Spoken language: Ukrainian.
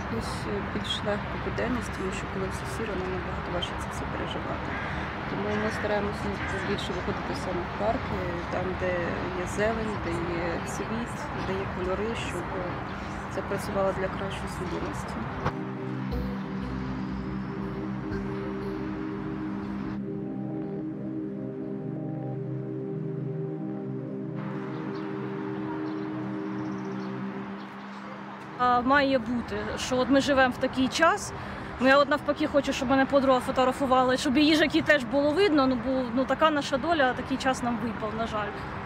якусь більш легку буденність, тому що коли все сіро, нам набагато важче це все переживати. Тому ми стараємося більше виходити саме в парки, там, де є зелень, де є світ, де є кольори, щоб це працювало для кращої свідомості. Має бути, що от ми живемо в такий час. Ну, я от навпаки хочу, щоб мене подруга фотографувала, щоб її їжаки теж було видно, ну, бо ну, така наша доля, такий час нам випав, на жаль.